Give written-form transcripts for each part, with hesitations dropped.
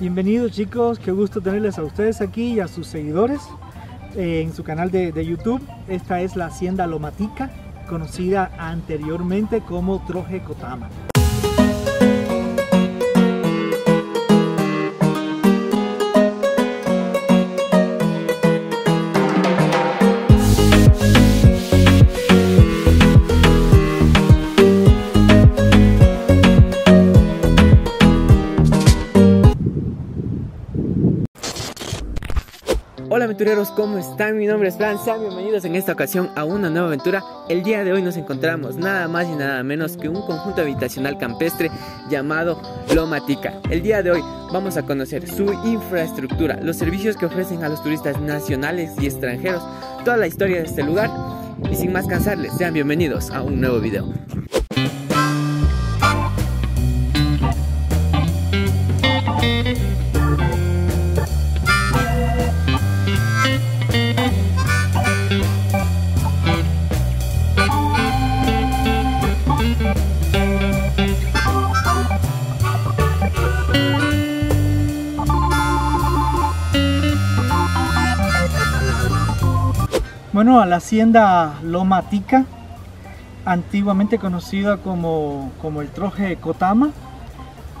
Bienvenidos chicos, qué gusto tenerles a ustedes aquí y a sus seguidores en su canal de YouTube. Esta es la Hacienda Loma Tika, conocida anteriormente como Troje Cotama. Hola aventureros, ¿cómo están? Mi nombre es Fran, sean bienvenidos en esta ocasión a una nueva aventura. El día de hoy nos encontramos nada más y nada menos que un conjunto habitacional campestre llamado Loma Tika. El día de hoy vamos a conocer su infraestructura, los servicios que ofrecen a los turistas nacionales y extranjeros, toda la historia de este lugar. Y sin más cansarles, sean bienvenidos a un nuevo video. Bueno, a la hacienda Loma Tika, antiguamente conocida como el Troje Cotama,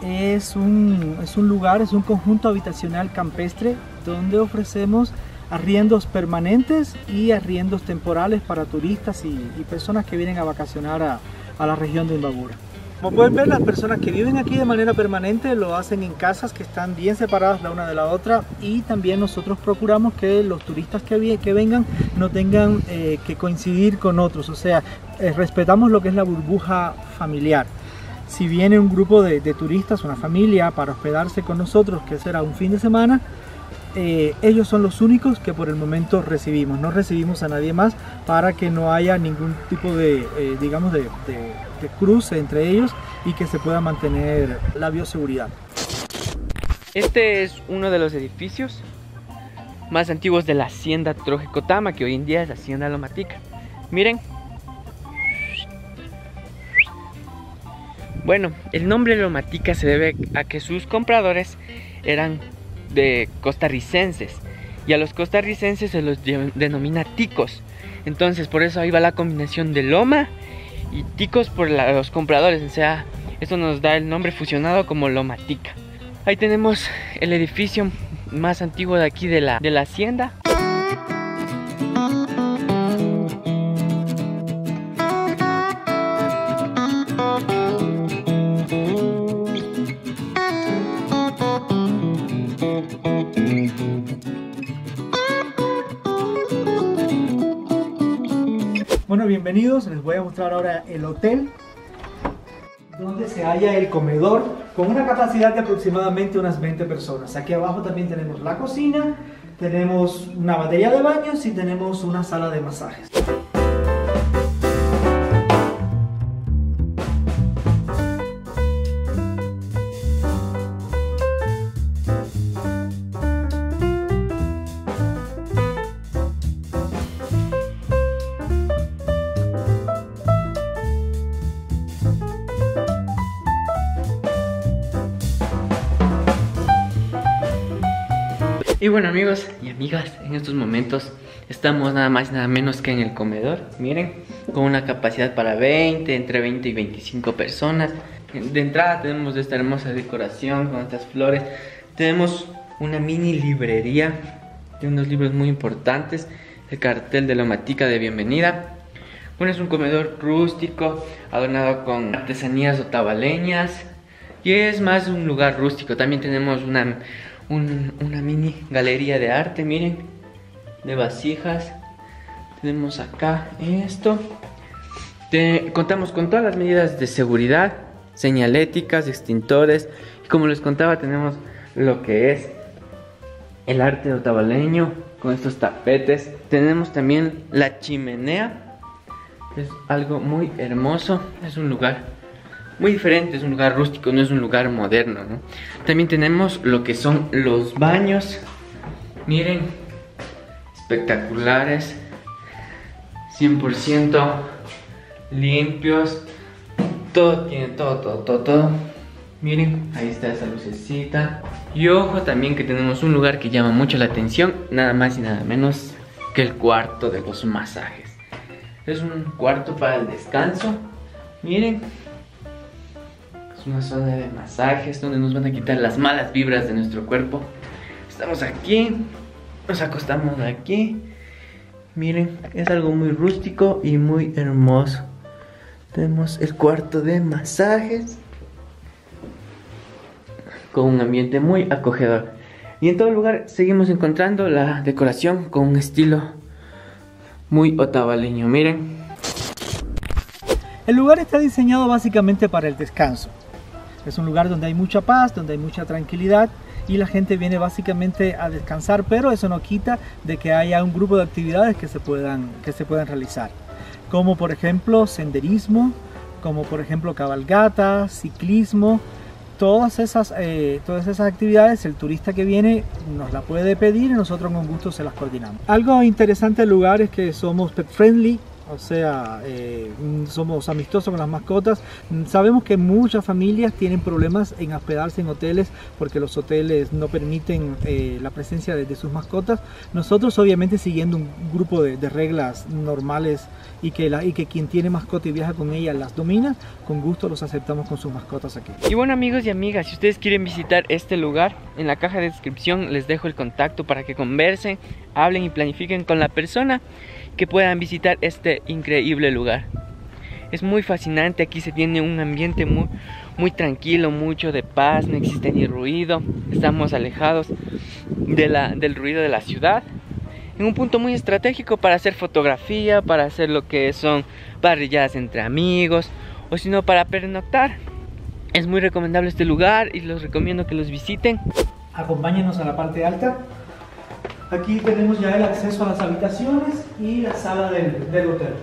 es un lugar, es un conjunto habitacional campestre donde ofrecemos arriendos permanentes y arriendos temporales para turistas y personas que vienen a vacacionar a la región de Imbabura. Como pueden ver, las personas que viven aquí de manera permanente lo hacen en casas que están bien separadas la una de la otra, y también nosotros procuramos que los turistas que vengan no tengan que coincidir con otros, o sea, respetamos lo que es la burbuja familiar. Si viene un grupo de turistas, una familia, para hospedarse con nosotros, que será un fin de semana, ellos son los únicos que por el momento recibimos, no recibimos a nadie más para que no haya ningún tipo de, digamos, de cruce entre ellos y que se pueda mantener la bioseguridad. Este es uno de los edificios más antiguos de la hacienda Troje Cotama, que hoy en día es la hacienda Loma Tika. Miren. Bueno, el nombre Loma Tika se debe a que sus compradores eran de costarricenses, y a los costarricenses se los denomina ticos. Entonces por eso ahí va la combinación de loma y ticos por los compradores, o sea, esto nos da el nombre fusionado como Loma Tika. Ahí tenemos el edificio más antiguo de aquí de la hacienda. Bueno, bienvenidos, les voy a mostrar ahora el hotel donde se halla el comedor con una capacidad de aproximadamente unas 20 personas. Aquí abajo también tenemos la cocina, tenemos una batería de baños y tenemos una sala de masajes. Y bueno amigos y amigas, en estos momentos estamos nada más y nada menos que en el comedor. Miren, con una capacidad para entre 20 y 25 personas. De entrada tenemos esta hermosa decoración con estas flores. Tenemos una mini librería de unos libros muy importantes. El cartel de Loma Tika de bienvenida. Bueno, es un comedor rústico adornado con artesanías otavaleñas, y es más un lugar rústico. También tenemos una mini galería de arte, miren, de vasijas. Tenemos acá esto. Contamos con todas las medidas de seguridad, señaléticas, extintores, y como les contaba, tenemos lo que es el arte otavaleño con estos tapetes. Tenemos también la chimenea, que es algo muy hermoso. Es un lugar muy diferente, es un lugar rústico, no es un lugar moderno, ¿no? También tenemos lo que son los baños. Miren, espectaculares, 100% limpios. Todo tiene todo. Miren, ahí está esa lucecita. Y ojo también que tenemos un lugar que llama mucho la atención, nada más y nada menos que el cuarto de los masajes. Es un cuarto para el descanso. Miren, es una zona de masajes donde nos van a quitar las malas vibras de nuestro cuerpo. Estamos aquí, nos acostamos aquí. Miren, es algo muy rústico y muy hermoso. Tenemos el cuarto de masajes con un ambiente muy acogedor. Y en todo lugar seguimos encontrando la decoración con un estilo muy otavaleño. Miren, el lugar está diseñado básicamente para el descanso. Es un lugar donde hay mucha paz, donde hay mucha tranquilidad y la gente viene básicamente a descansar, pero eso no quita de que haya un grupo de actividades que se puedan realizar, como por ejemplo senderismo, como por ejemplo cabalgata, ciclismo. Todas esas actividades el turista que viene nos la puede pedir y nosotros con gusto se las coordinamos. Algo interesante del lugar es que somos pet friendly, o sea, somos amistosos con las mascotas. Sabemos que muchas familias tienen problemas en hospedarse en hoteles porque los hoteles no permiten la presencia de sus mascotas. Nosotros obviamente siguiendo un grupo de reglas normales y que quien tiene mascota y viaja con ella las domina, con gusto los aceptamos con sus mascotas aquí. Y bueno, amigos y amigas, si ustedes quieren visitar este lugar, en la caja de descripción les dejo el contacto para que conversen, hablen y planifiquen con la persona que puedan visitar este increíble lugar. Es muy fascinante, aquí se tiene un ambiente muy tranquilo, mucho de paz, no existe ni ruido, estamos alejados del ruido de la ciudad, en un punto muy estratégico para hacer fotografía, para hacer lo que son parrilladas entre amigos o si no para pernoctar. Es muy recomendable este lugar y los recomiendo que los visiten. Acompáñenos a la parte alta. Aquí tenemos ya el acceso a las habitaciones y la sala del hotel.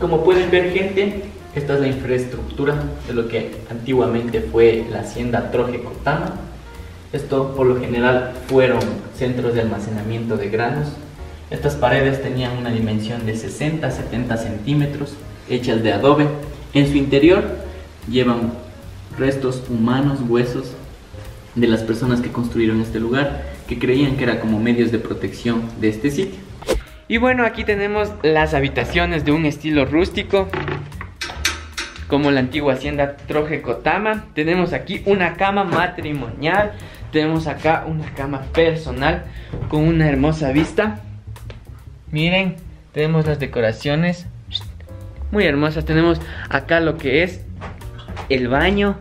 Como pueden ver, gente, esta es la infraestructura de lo que antiguamente fue la hacienda Troje Cotama. Esto por lo general fueron centros de almacenamiento de granos. Estas paredes tenían una dimensión de 60-70 centímetros, hechas de adobe. En su interior llevan restos humanos, huesos de las personas que construyeron este lugar, que creían que era como medios de protección de este sitio. Y bueno, aquí tenemos las habitaciones de un estilo rústico, como la antigua hacienda Troje Cotama. Tenemos aquí una cama matrimonial, tenemos acá una cama personal con una hermosa vista. Miren, tenemos las decoraciones muy hermosas. Tenemos acá lo que es el baño.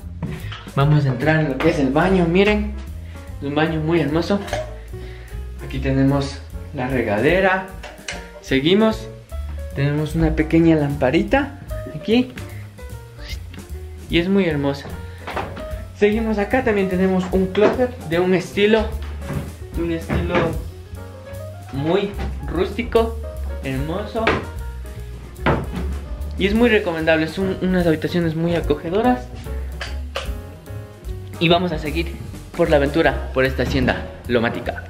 Vamos a entrar en lo que es el baño, miren. Un baño muy hermoso. Aquí tenemos la regadera. Seguimos, tenemos una pequeña lamparita aquí y es muy hermosa. Seguimos acá, también tenemos un closet de un estilo muy rústico, hermoso. Y es muy recomendable, son unas habitaciones muy acogedoras. Y vamos a seguir por la aventura, por esta hacienda Loma Tika.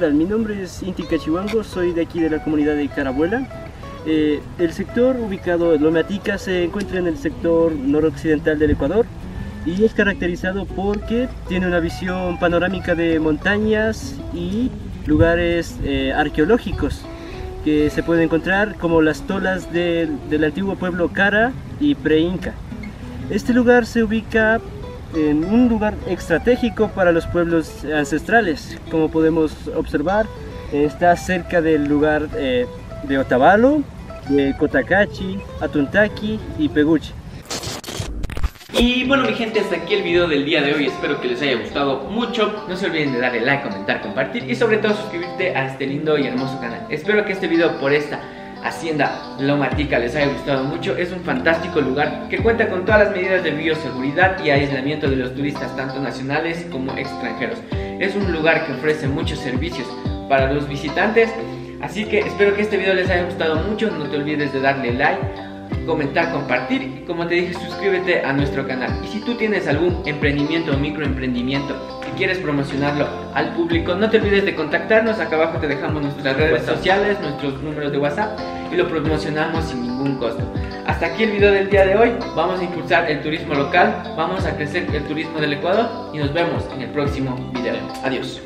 tal? Mi nombre es Inti Cachiwango, soy de aquí de la comunidad de Carabuela. El sector ubicado en Loma Tika se encuentra en el sector noroccidental del Ecuador y es caracterizado porque tiene una visión panorámica de montañas y lugares arqueológicos que se pueden encontrar, como las tolas del antiguo pueblo Cara y pre-Inca. Este lugar se ubica en un lugar estratégico para los pueblos ancestrales. Como podemos observar, está cerca del lugar de Otavalo, de Cotacachi, Atuntaqui y Peguchi. Y bueno, mi gente, hasta aquí el video del día de hoy. Espero que les haya gustado mucho. No se olviden de darle like, comentar, compartir y sobre todo suscribirte a este lindo y hermoso canal. Espero que este video por esta Hacienda Loma Tika les haya gustado mucho. Es un fantástico lugar que cuenta con todas las medidas de bioseguridad y aislamiento de los turistas, tanto nacionales como extranjeros. Es un lugar que ofrece muchos servicios para los visitantes, así que espero que este video les haya gustado mucho. No te olvides de darle like, comentar, compartir y, como te dije, suscríbete a nuestro canal. Y si tú tienes algún emprendimiento o microemprendimiento y quieres promocionarlo al público, no te olvides de contactarnos. Acá abajo te dejamos nuestras redes sociales, nuestros números de WhatsApp, y lo promocionamos sin ningún costo. Hasta aquí el video del día de hoy. Vamos a impulsar el turismo local, vamos a crecer el turismo del Ecuador y nos vemos en el próximo video. Adiós.